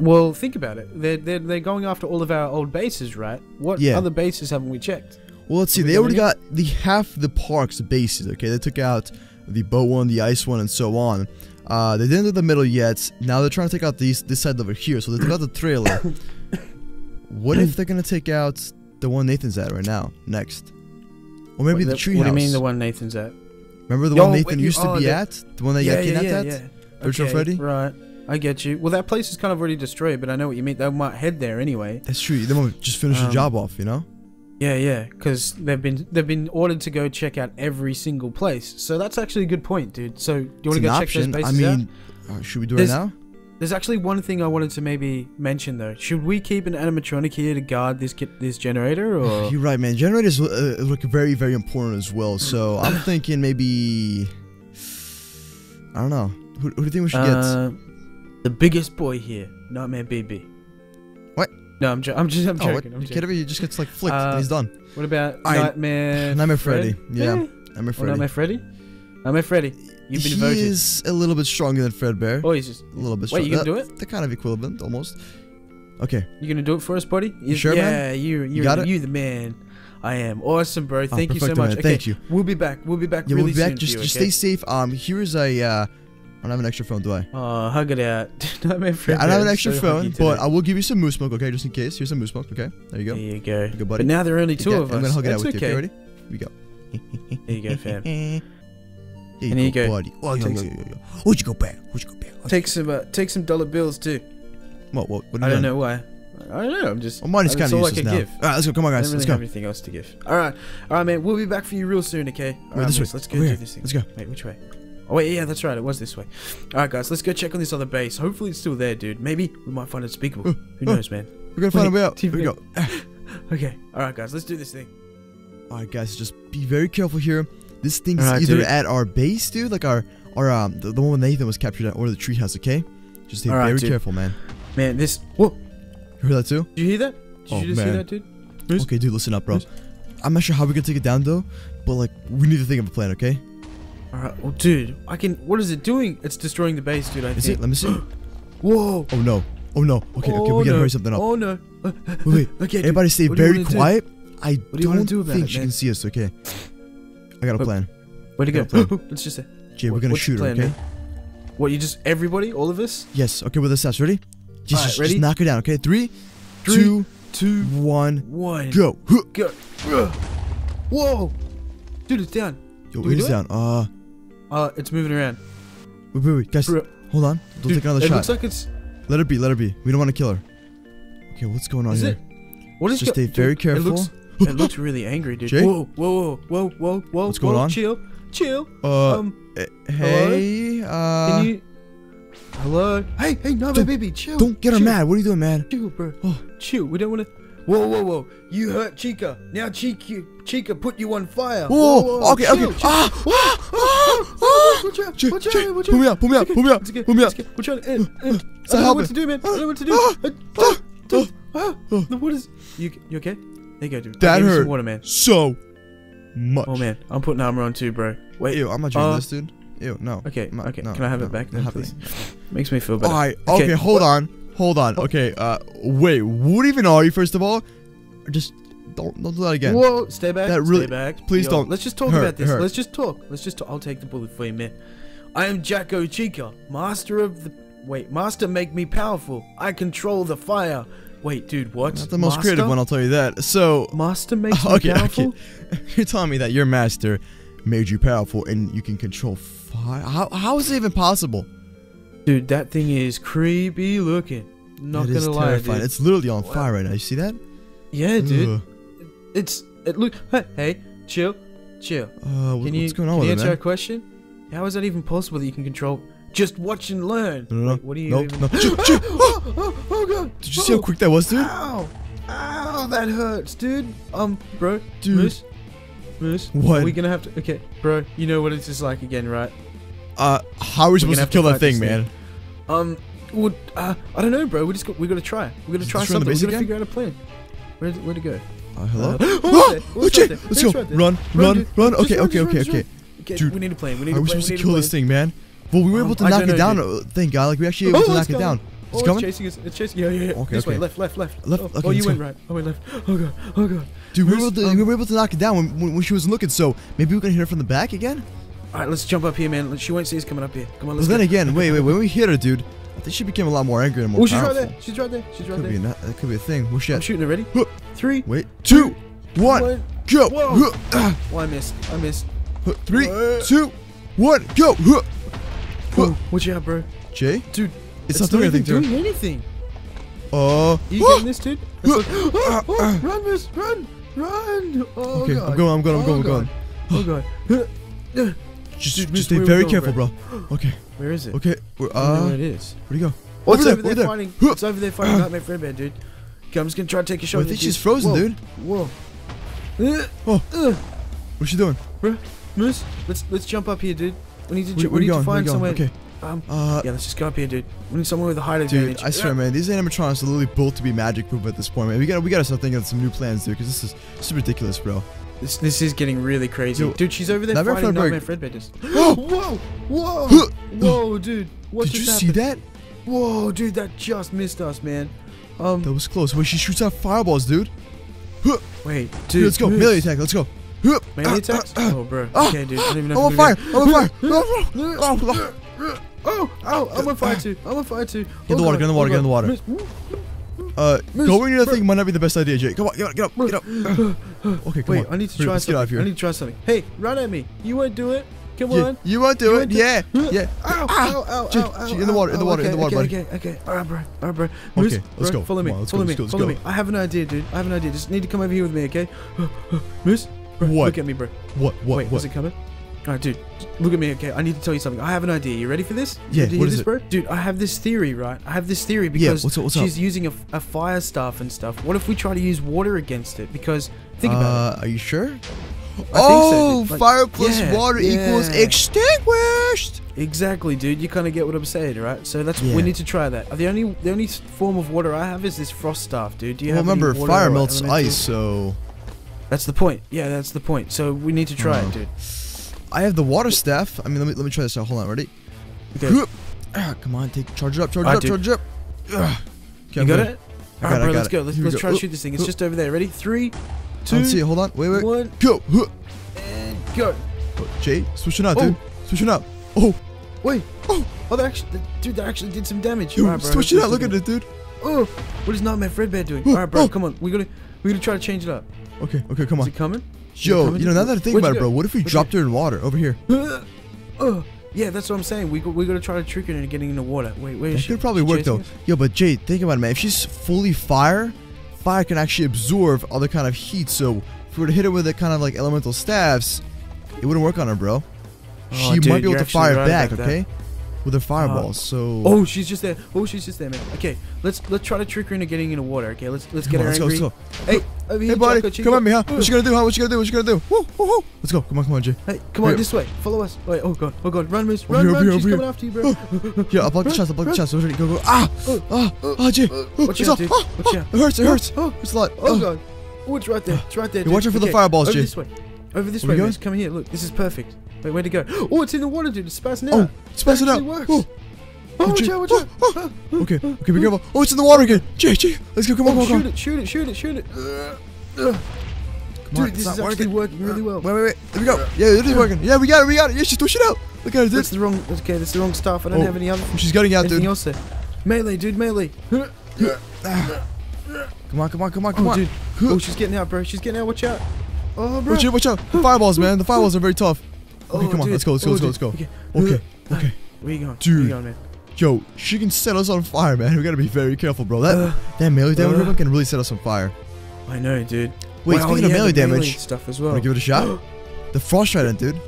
Well, think about it. They're going after all of our old bases, right? What other bases haven't we checked? Well, let's see. They already got the half the park's bases, okay? They took out the boat one, the ice one, and so on. They didn't do the middle yet. Now they're trying to take out this side over here. So they took out the trailer. What if they're gonna take out the one Nathan's at right now? Next, or maybe the treehouse. What do you mean the one Nathan's at? Remember the one Nathan used to be at? The one that got kidnapped at? Virtual Freddy. Right. I get you. Well, that place is kind of already destroyed, but I know what you mean. They might head there anyway. That's true. They might just finish the job off, you know. Yeah, because they've been ordered to go check out every single place. So that's actually a good point, dude. So do you want to go check those places out? I mean, should we do it now? There's actually one thing I wanted to maybe mention though. Should we keep an animatronic here to guard this generator? Or you're right, man. Generators look very, very important as well. So I'm thinking maybe I don't know. Who do you think we should get? The biggest boy here, Nightmare BB. No, I'm joking. I'm joking. Whatever, he just gets like flicked and he's done. What about Nightmare Freddy? Yeah. Nightmare Freddy. You've been voted. He's a little bit stronger than Fredbear. Oh, he's just a little bit stronger. Wait, you gonna do it? They're kind of equivalent almost. Okay. You gonna do it for us, buddy? You sure, man? Yeah, you the man. I am. Awesome, bro. Thank you so much. Okay. Thank you. We'll be back. We'll be back really soon. Just stay safe. Here is a I don't have an extra phone, do I? Oh, hug it out. I don't have an extra phone, but I will give you some moose milk, okay? Just in case. Here's some moose milk, okay? There you go. There you go. Good buddy. But now there are only two of us. I'm going to hug it out with you. Okay, ready? Here we go. There you go, fam. There you go, buddy. Oh, would you go back? Take some dollar bills, too. What? I don't know why. I don't know. I'm just. Well, mine's kind of useless now. Give. All right, let's go. Come on, guys. Let's go. I don't really have anything else to give. All right, man. We'll be back for you real soon, okay? All right, let's go do this thing. Let's go. Wait, which way? Oh, wait, yeah, that's right. It was this way. All right, guys, let's go check on this other base. Hopefully, it's still there, dude. Maybe we might find Unspeakable. Who knows, man? We're going to find a way out. Here we go. Okay. All right, guys, let's do this thing. All right, guys, just be very careful here. This thing's either at our base, dude, like the one where Nathan was captured at, or the treehouse, okay? Just be very careful, man. Man, this... Whoa. You heard that, too? Did you hear that? Did you just hear that, dude? Okay, dude, listen up, bro. I'm not sure how we're going to take it down, though, but, like, we need to think of a plan, okay? Alright, well, dude, what is it doing? It's destroying the base, dude, I think. Let me see. Whoa! Oh, no. Oh, no. Okay, we gotta hurry something up. Oh, no. Wait. Okay, everybody stay very quiet. I don't think she can see us, okay? I got a plan. Way to go. Let's just say. Jay, we're gonna shoot her, okay? What, you just, everybody? All of us? Yes, okay, with us, ready? Just knock her down, okay? 3, 2, 1, go. Go. Whoa! Dude, it's down. Yo, it is down. It's moving around. Wait, guys, hold on. Don't take another shot. It looks like it's... Let her be. We don't want to kill her. Okay, what's going on here? What is... Just stay very careful. It looks really angry, dude. Jay? Whoa. What's going on? Chill. Hey. Hello? Hello? Hey, no, baby, chill. Don't get her mad. What are you doing, man? Chill, bro. Oh. Chill. We don't want to... Whoa. You hurt Chica. Now Chica put you on fire. Whoa. Okay. Watch out. Pull me up. It's okay. We're trying to end. I don't know what to do, man. What is... You okay? There you go, dude. That hurt water, man. So much. Oh, man. I'm putting armor on too, bro. Wait. Ew, I'm not drinking this, dude. Ew, no. Okay. No, can I have it back then, please? Makes me feel better. All right. Okay, hold on. Okay, wait. What even are you, first of all? Just don't do that again. Whoa, stay back. Stay back. Please don't. Let's just talk about this. Let's just talk. I'll take the bullet for you, man. I am Jack-O-Chica, master of the Wait, Master make me powerful. I control the fire. Wait, dude, what? Not the most master? Creative one, I'll tell you that. So Master makes me powerful? Okay. You're telling me that your master made you powerful and you can control fire? How is it even possible? Dude, that thing is creepy looking. Not gonna lie, dude. It's literally on fire right now. You see that? Yeah, dude. Ugh. Look. Hey, chill. What's going on with that? Can you answer our question? How is that even possible that you can control? Just watch and learn. No. Wait, what are you? No. Oh god! Did you see how quick that was, dude? Ow! That hurts, dude. Bro, Moose. What? Are we gonna have to? Okay, bro. You know what it's like again, right? How are we supposed to kill that thing, man? I don't know, bro. We gotta try. We gotta try something. We gotta figure out a plan. Where to go? Hello? Let's go! Run! Okay. Dude, we need a plan. How are we supposed to kill this thing, man? Well, we were able to knock it down, thank God. Like, we actually able to knock it down. It's coming? It's chasing us. Yeah. Okay, this way, left. Oh, you went right. I went left. Oh god. Dude, we were able to knock it down when she wasn't looking, so maybe we can hit her from the back again? Alright, let's jump up here, man. She won't see us coming up here. Come on, let's go. But then again, wait, when we hit her, dude, I think she became a lot more angry and more powerful. She's right there. That could be a thing. Where's she at? I'm shooting her. Ready? 3, 2, 1, go! Well, I missed. 3, 2, 1, go! Whoa, watch out, bro. Jay? Dude, it's not doing anything. Oh. You getting this, dude? Run, miss. Run. Oh, okay, God. I'm going. Oh, God. Just stay very careful, bro. Okay. Where is it? Okay. I don't know where it is. Where'd you go? Oh, it's over there fighting Nightmare Fredbear, dude. Okay, I'm just going to try to take a shot. I think she's frozen, dude. Whoa. Oh. What's she doing? Bro, Moose, let's jump up here, dude. We need to find somewhere. Okay. Yeah, let's just go up here, dude. We need somewhere with a height advantage. Dude, I swear, man, these animatronics are literally built to be magic-proof at this point, man. We gotta start thinking of some new plans, dude, because this is ridiculous, bro. This is getting really crazy, dude. She's over there fighting Nightmare Fredbear. Whoa, dude! Did you see that? Whoa, dude, that just missed us, man. That was close. Wait, she shoots out fireballs, dude. Wait, dude, let's go. Melee attack. Let's go. Melee attacks? Oh, bro. Okay, dude. I don't even know I'm on fire. Oh, I'm on fire too. Get in the water. Going into that thing might not be the best idea, Jake. Come on, get up. Okay, come on. I need to try something. Hey, run at me. You won't do it. Come on. You won't do it. Yeah. Ow. In the water, buddy. Okay. All right, bro. Okay, let's go. Follow me. I have an idea. Just need to come over here with me, okay? Moose? Bro, what? Look at me, bro. What? Wait, is it coming? Alright, dude. Look at me, okay? I need to tell you something. I have an idea. You ready for this? Yeah, what is this, bro? Dude, I have this theory, right? Because she's using a fire staff and stuff. What if we try to use water against it? Because, think about it. Are you sure? I think so, dude. Like, fire plus water equals extinguished! Exactly, dude. You kind of get what I'm saying, right? So we need to try that. The only form of water I have is this frost staff, dude. Do you have any water? Remember, fire melts ice, so... That's the point. Yeah, that's the point. So we need to try it, dude. I have the water staff. I mean, let me try this out. Hold on, ready? Okay. Come on, charge it up. Okay, you got it? Alright, bro, let's go. Let's try to shoot this thing. It's just over there. Ready? 3, 2. Let's see. Hold on. Wait. Go. And go. Jay, switch it out, dude. Switch it out. Oh. Wait. Oh, that actually did some damage. Dude, right, bro, switch it out. Look at it, dude. Oh. What is Nightmare Fredbear doing? Alright, bro, come on. We're gonna try to change it up. Okay, come on. Is it coming? Yo, you know, now that I think about it, bro, what if we dropped her in water over here? Yeah, that's what I'm saying. We gotta try to trick her into getting in the water. Wait, where is she? That could probably work, though. Yo, but Jay, think about it, man. If she's fully fire can actually absorb other kind of heat, so if we were to hit her with a kind of, like, elemental staffs, it wouldn't work on her, bro. She might be able to fire back, okay? With her fireballs, so... Oh, she's just there, man. Okay, let's try to trick her into getting into water, okay? Let's get her angry. Hey, over here, buddy, Jack-O-Chica. Come at me, huh? What you gonna do? Woo. Let's go. Come on, Jay. Hey, come on, this way. Follow us. Wait, oh god. Run, Moose. Run. She's coming after you, bro. Yeah, I'll block the shots. Go. Ah, Jay. Watch out, dude. Watch out. It hurts. It's a lot. Oh, God. Oh, it's right there. You're watching for the fireballs, Jay. Over this way, Moose. Come here. Look, this is perfect. Wait, where'd it go? Oh, it's in the water, dude. It's spazzing out. Oh, watch out. Okay, be careful. Oh, it's in the water again. Jay, let's go. Come on. Shoot it. Dude, this is actually working really well. Wait. There we go. Yeah, it is working. Yeah, we got it. Yeah, just push it out. Look at this. The wrong. Okay, that's the wrong stuff. I don't have any other. She's getting out, dude. Else there. Melee, dude, melee. Come on, come on, come on, come on, dude. Oh, she's getting out, bro. She's getting out. Watch out. Oh, bro. Watch out, watch out. The fireballs, man. The fireballs are very tough. Okay, come on. Dude. Let's go. Let's go. Let's go. Okay. Okay. Okay. Where you going? Dude. Where you going, man? Yo, she can set us on fire, man. We gotta be very careful, bro. That that melee damage can really set us on fire. I know, dude. Wait, speaking of melee damage stuff as well. Wanna give it a shot? The frost trident, dude.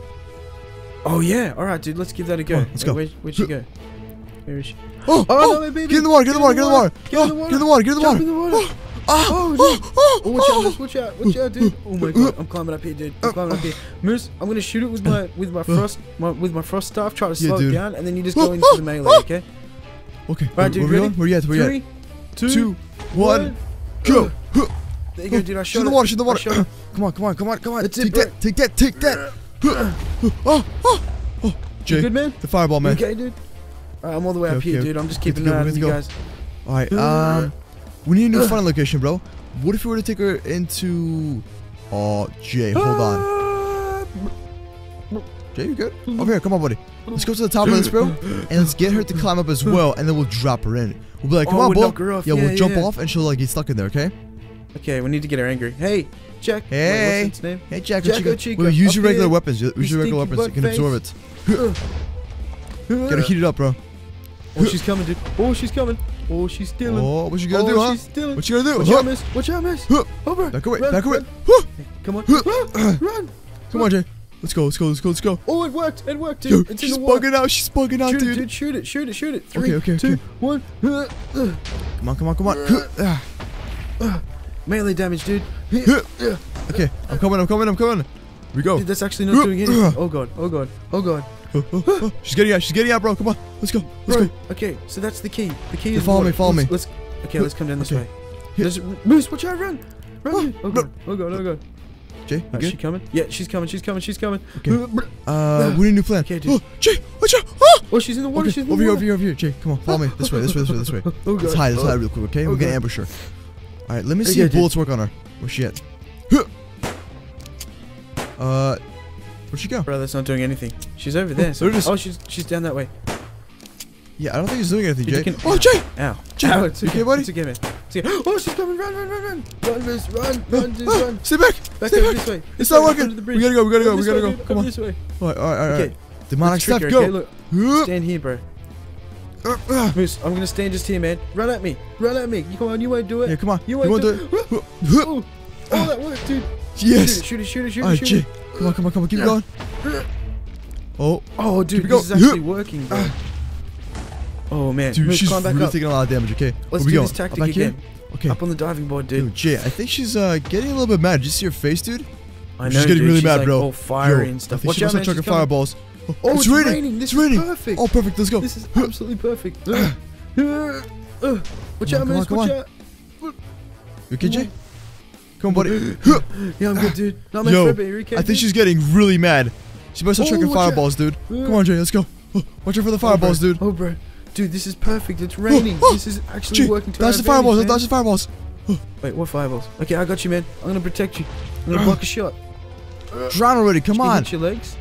Oh yeah. All right, dude. Let's give that a go. On, let's go. Where'd she go? Where is she? Oh, oh, no, baby. Get in the water. Get in the water. Get in the water. Get in the water. Get in the water. Get in the water. Get in the water. Oh, oh, oh, watch out, watch out, dude. Oh my god, I'm climbing up here, dude. I'm climbing up here. Moose, I'm gonna shoot it with my frost staff, try to slow it down, and then you just go into the melee, okay? Okay. Alright, dude, ready? Where you at? Where you at? 3, 2, 1, go! There you go, dude. I shot it. Shoot the water, shoot the water. Come on, come on, come on, come on. Take that, take that, take that. Oh, oh, oh. Jay, good, man? The fireball, man. Okay, dude. Alright, I'm all the way up here, dude. I'm just keeping an eye on you guys. Alright, we need a new fun location, bro. What if we were to take her into... Oh, Jay, hold on. Jay, you good? Over here, come on, buddy. Let's go to the top of this, bro. And let's get her to climb up as well, and then we'll drop her in. We'll be like, come on, we'll knock her off. Yeah, we'll jump off, and she'll like get stuck in there, okay? Okay, we need to get her angry. Hey, Jack. Hey. Wait, what's its name? Hey, Jack-O-Chica. We'll use your regular weapons. Use your regular weapons. You can absorb it. Get her heated up, bro. Oh, she's coming, dude. Oh, she's coming. Oh, she's stealing. Oh, what you gonna do, huh? She's stealing. What you gonna do? Watch out, miss. Watch out, miss. Over. Back away. Run, back away. Come on. Run. Come on, Jay. Let's go. Let's go. Let's go. Let's go. Oh, it worked. It worked, dude. Dude, it's she's in the water. Bugging out. She's bugging out, dude. Dude, shoot it. Shoot it. Shoot it. 3, 2, 1. Come on. Come on. Come on. Melee damage, dude. Okay. I'm coming. I'm coming. I'm coming. Here we go. Dude, that's actually not doing anything. Oh god. Oh god. Oh god. She's getting out. She's getting out, bro. Come on. Let's go. Let's go. Okay, so that's the key. The key is follow me. Follow me. Let's. Okay, let's come down this way. Moose, watch out! Run! Run! Oh god! Oh god! Oh god! Jay, is she coming? Yeah, she's coming. She's coming. She's coming. Okay. We need a new plan. Okay, dude. Jay, watch out! Oh, she's in the water. She's in the water. Over here. Over here. Jay, come on. Follow me. This way. This way. This way. This way. Oh god. Let's hide. Let's hide real quick. Okay. We're gonna ambush her. All right. Let me see if bullets work on her. Where's she at? Where'd she go? Bro, that's not doing anything. She's over there. So just... Oh, she's down that way. Yeah, I don't think she's doing anything, Jay. Oh, Jay! Ow. Jay, it's okay, buddy? It's okay, man. It's okay. Oh, she's coming. Run, run, run, run. Run, miss. Run, run, dude, run. Stay back. Stay back. This way. It's not working. We gotta go. We gotta go. We gotta go. Come on. This way. All right. Okay. Demonic stuff. Go. Stand here, bro. Moose, I'm gonna stand just here, man. Run at me. Run at me. Come on, you won't do it. Yeah, come on. You won't do it. Oh, that worked, dude. Yes. Shoot it, shoot it, shoot it, shoot it. Come on, come on, come on, keep going. Oh, oh, dude, this is actually working, bro. Oh, man. Dude, she's really taking a lot of damage, okay? Let's do this tactic again. Okay. Up on the diving board, dude. Dude, Jay, I think she's getting a little bit mad. Did you see her face, dude? I know, she's getting really mad, bro. She's all fiery and stuff. Watch out, man. She's chucking fireballs. Oh, it's raining. This is perfect. Oh, perfect. Let's go. This is absolutely perfect. Watch out, man. Watch out. You okay, Jay? Come on, buddy. Yeah, I'm good, dude. Not my friend, I think she's getting really mad. She must have chucking fireballs, dude. Come on, Jay, let's go. Watch out for the fireballs, dude. Oh, bro. Dude, this is perfect. It's raining. This is actually working. That's the fireballs. That's the fireballs. Wait, what fireballs? Okay, I got you, man. I'm going to protect you. I'm going to block a shot. Drown already. Come on. Hit your legs.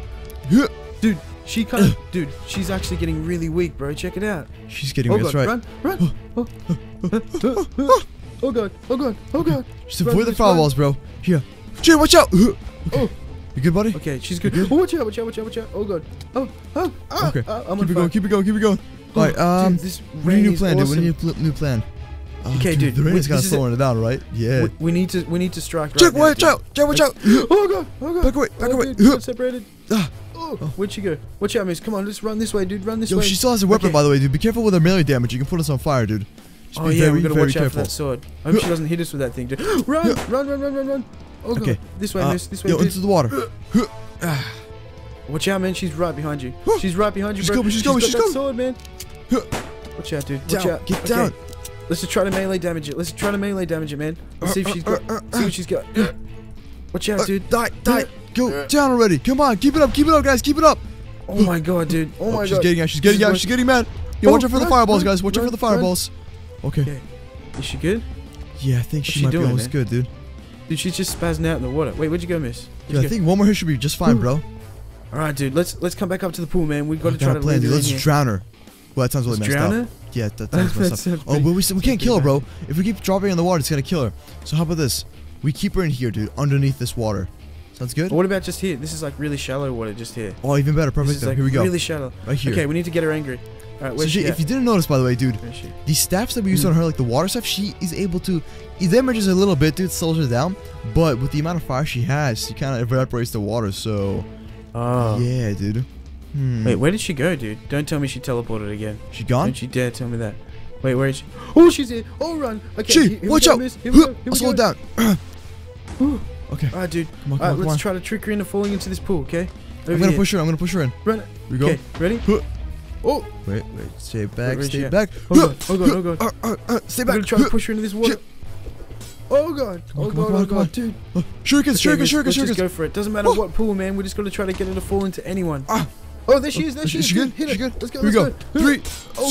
Dude, she kind of... Dude, she's actually getting really weak, bro. Check it out. She's getting weak. That's right. Run, run. Oh god, oh god, oh god. Just avoid the firewalls, bro. Here. Jay, watch out! Okay. Oh. You good, buddy? Okay, she's good. Oh, watch out, watch out, watch out, watch out. Oh god. Oh, oh, oh. Okay. I'm keep it going, keep it going, keep it going. Oh, alright, dude, this we need a new plan, awesome. Dude. We need a new plan. Okay, dude. The rain is kind of slowing it down, right? Yeah. We need to strike right now. Watch out! Jay, watch out! Oh god, oh god. Back away, back away. Dude, separated. Where'd she go? Watch out, miss. Come on, let's run this way, dude. Run this way. Yo, she still has a weapon, by the way, dude. Be careful with her melee damage. You can put us on fire, dude. Just oh, yeah, we gotta watch out for that sword. I hope she doesn't hit us with that thing, dude. Run, run, run, run, run, run. Oh, okay. God. This way, miss. This way, dude. Into the water. Watch out, man. She's right behind you. She's right behind you, bro. She's coming. She's coming. She's got that sword, man. Watch out, dude. Watch out. Get down. Let's just try to melee damage it. Let's try to melee damage it, man. Let's see if she's got. See what she's got. Watch out, dude. Die, die. Go down already. Come on. Keep it up. Keep it up, guys. Keep it up. Oh, my God, dude. Oh, my God. She's getting out. She's getting out. She's getting mad. Yo, watch out for the fireballs, guys. Watch out for the fireballs. Okay. Is she good? Yeah, I think she might be almost good, dude. Dude, she's just spazzing out in the water. Wait, where'd you go, miss? Yeah, I think one more hit should be just fine, bro. All right, dude. Let's come back up to the pool, man. We've got to try to land. Let's drown her. Well, that sounds really messed up. Yeah, that sounds messed up. Oh, but we can't kill her, bro. If we keep dropping her in the water, it's gonna kill her. So how about this? We keep her in here, dude, underneath this water. Sounds good. Well, what about just here? This is like really shallow water, just here. Oh, even better. Perfect. Like here we go. Really shallow. Right here. Okay, we need to get her angry. All right, where's she? If you didn't notice, by the way, dude, the staffs that we used on her, like the water stuff, she is able to. It damages a little bit, dude, slows her down. But with the amount of fire she has, she kind of evaporates the water. So, yeah, dude. Wait, where did she go, dude? Don't tell me she teleported again. She gone? Don't you dare tell me that. Wait, where is she? Oh, she's here. Oh, run. Okay, here watch out. I'll slow down. Okay. All right, dude. Come on, All right, let's try to trick her into falling into this pool, okay? I'm going to push her in. Run. Here we go. Okay, ready? Oh. Wait, stay back. Stay back. Oh, God. Oh, God. Stay back. I'm going to try to push her into this water. Oh, God. Oh, God. Dude. Shurikens. Just go for it. Doesn't matter what pool, man. We're just going to try to get her to fall into anyone. Oh, there she is. She good? Hit her. Let's go. Here we go. 3,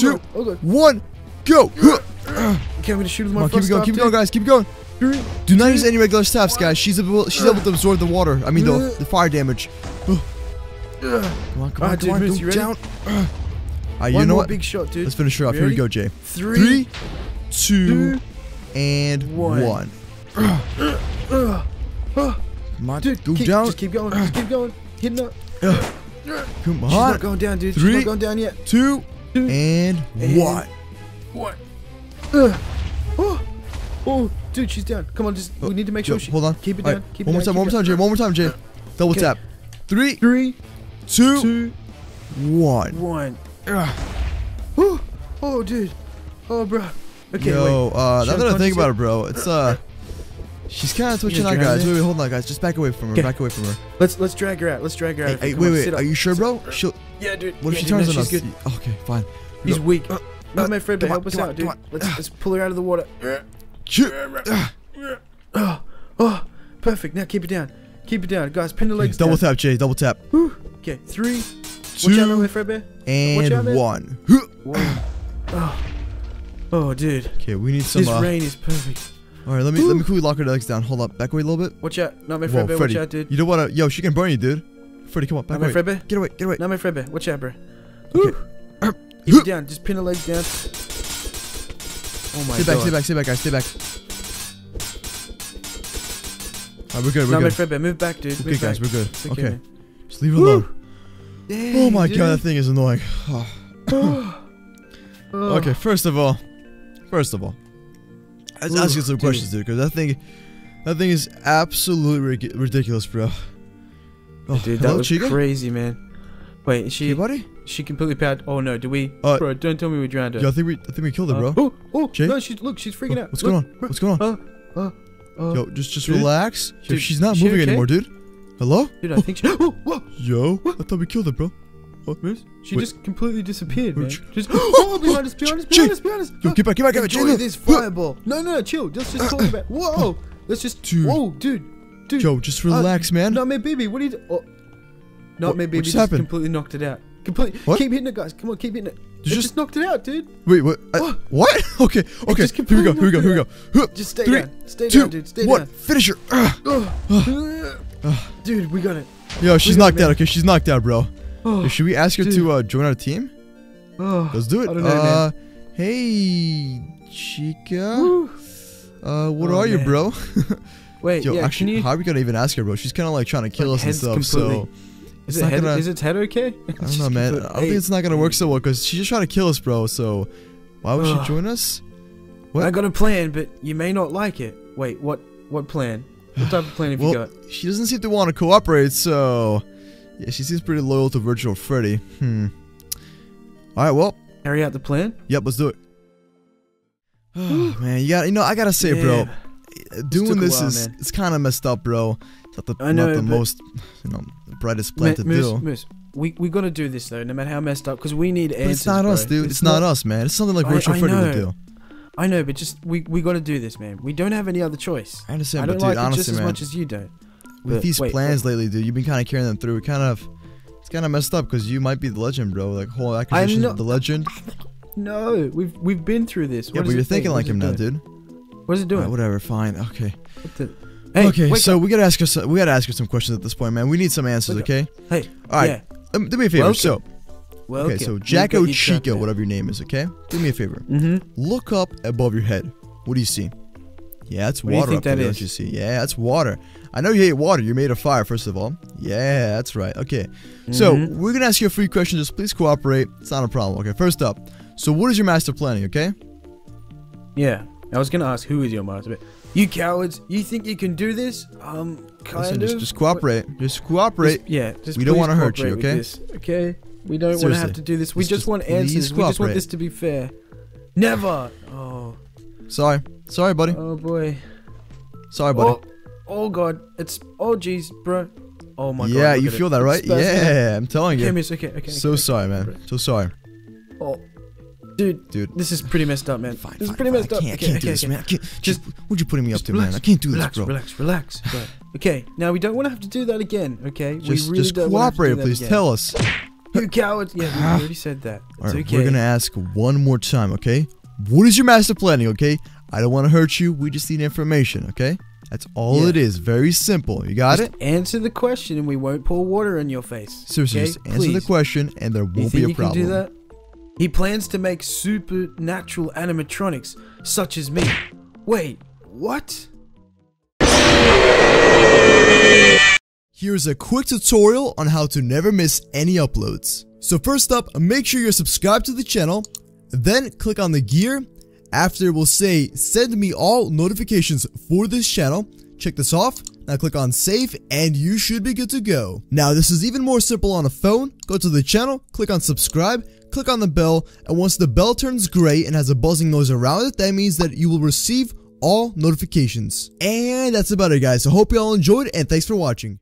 2, 1, go. Okay, I'm gonna shoot with my first staff. Keep going, guys. Keep going. Do not use any regular staffs, guys. She's able to absorb the water. I mean, the fire damage. Come on, dude, come on. Go down. You know what? Big shot, dude. Let's finish her off. Here we go, Jay. 3, 2, and 1. Come on, dude. Go down. Just keep going. Hitting her. Come on. She's not going down, dude. She's not going down yet. 2, and 1. Oh, dude, she's down. Come on, we need to make sure she. Hold on. Keep it down. One more time, Jay. Double tap. 3, 2, 1. Oh, dude. Oh, bro. Okay, wait. Now that I think about it, bro, it's she's kind of twitching out, guys. Wait, hold on, guys. Just back away from her. Back away from her. Let's drag her out. Hey, wait. Are you sure, bro? Yeah, dude. What if she turns on us? Good. Okay, fine. He's weak. Nightmare Fredbear, help us out, dude. Let's pull her out of the water. Perfect. Now keep it down. Keep it down, guys. Pin the legs. Double tap, Jay. Double tap. Okay, 3, 2, and 1. Oh, dude. Okay, we need some. This rain is perfect. All right, let me quickly lock her legs down. Hold up, back away a little bit. Watch out, Nightmare Fredbear, watch out, dude. You don't wanna, yo, she can burn you, dude. Freddy, come on, back away. Get away. Nightmare Fredbear, watch out, bro. Okay. Keep it down, just pin her legs down. Oh my God. Stay back, guys, stay back. All right, we're good. Nightmare Fredbear, move back, dude. Okay, guys, we're good. Okay. Just leave her alone. Dang, oh my God, that thing is annoying. Okay, first of all. Let's ask you some questions, dude, because that thing is absolutely ridiculous, bro. Oh, dude, that was crazy, man. Wait, is she? Anybody? She completely powered. Oh no, do we? Bro, don't tell me we drowned her. Yeah, I think we killed her, bro. No, she's freaking out. What's going on? Yo, just relax. Dude, she's not moving anymore, dude. Hello? Dude, I think she. Yo, I thought we killed her, bro. She just completely disappeared, man. Behind us. Yo, get back. Enjoy this fireball. No, chill. Just talk about. Whoa. Let's just. Whoa, dude. Yo, just relax, man. Nightmare BB, what are you doing? Nightmare BB just completely knocked it out. What? Keep hitting it, guys. Come on, keep hitting it. You just knocked it out, dude. Wait, what? What? Okay. Here we go. Just stay down. Stay down, dude. Stay down. Finish her. Dude, we got it. Yo, she's knocked out. Okay, she's knocked out, bro. Should we ask her to join our team? Let's do it. I don't know, man. Hey, Chica. What are you, bro? Wait, yo, actually, how are we gonna even ask her, bro? She's kind of like trying to kill us and stuff. So, is its head okay? I don't know, man. I think it's not gonna work so well because she's just trying to kill us, bro. So, why would she join us? What? I got a plan, but you may not like it. Wait, what? What plan? What type of plan have you got? She doesn't seem to want to cooperate, so. Yeah, she seems pretty loyal to Virtual Freddy. Alright, well. Carry out the plan? Yep, let's do it. Oh, man, I gotta say, bro. Doing this it's kind of messed up, bro. It's not the most, brightest plan to do. We gotta do this, though, no matter how messed up, because we need answers, it's not us, dude. It's not us, man. It's something like Virtual Freddy would do. I know, but we gotta do this, man. We don't have any other choice. I understand, but dude, honestly, just as much as you don't. With these plans lately, dude, you've been kind of carrying them through. It's kind of messed up because you might be the legend, bro. Like whole acquisition of the legend. No, we've been through this. Yeah, but you're thinking like him now, dude. What is it doing? Whatever, fine, okay. Hey, okay, so we gotta ask her some questions at this point, man. We need some answers, okay? Hey, all right. Yeah. Do me a favor. Okay, so Jack-O-Chica, whatever your name is, okay? Do me a favor. Look up above your head. What do you see? Yeah, that's water up there, don't you see? Yeah, that's water. I know you hate water. You're made of fire, first of all. Yeah, that's right. Okay, so we're gonna ask you a few questions. Just please cooperate. It's not a problem. Okay, first up. So what is your master planning, okay? Yeah, I was gonna ask who is your master, but you cowards, you think you can do this? Listen, just cooperate. Just cooperate. Just we don't want to hurt you, okay? Okay. We don't want to have to do this. We just want answers. We just want this to be fair. Never. Oh. Sorry. Sorry, buddy. Oh boy. Sorry, buddy. Oh god. It's jeez, bro. Oh my god. Yeah, you feel that, right? Yeah, I'm telling you. Okay. So sorry, man. So sorry. Oh. Dude, this is pretty messed up, man. This is pretty messed up. I can't do this, man. What you putting me up to, man? I can't do this, bro. Relax, bro. Okay, now we don't want to have to do that again, okay? Just cooperate, please. Tell us. You cowards. Yeah, we already said that. It's okay. We're gonna ask one more time, okay? What is your master planning, okay? I don't want to hurt you. We just need information, okay? That's all it is. Very simple. You got it? Answer the question, and we won't pour water in your face. Seriously, just answer the question, and there won't be a problem. You can do that? He plans to make supernatural animatronics, such as me. Wait, what? Here's a quick tutorial on how to never miss any uploads. So first up, make sure you're subscribed to the channel, then click on the gear. After it will say, send me all notifications for this channel. Check this off. Now click on save and you should be good to go. Now this is even more simple on a phone. Go to the channel, click on subscribe, click on the bell, and once the bell turns gray and has a buzzing noise around it, that means that you will receive all notifications. And that's about it, guys. So hope you all enjoyed and thanks for watching.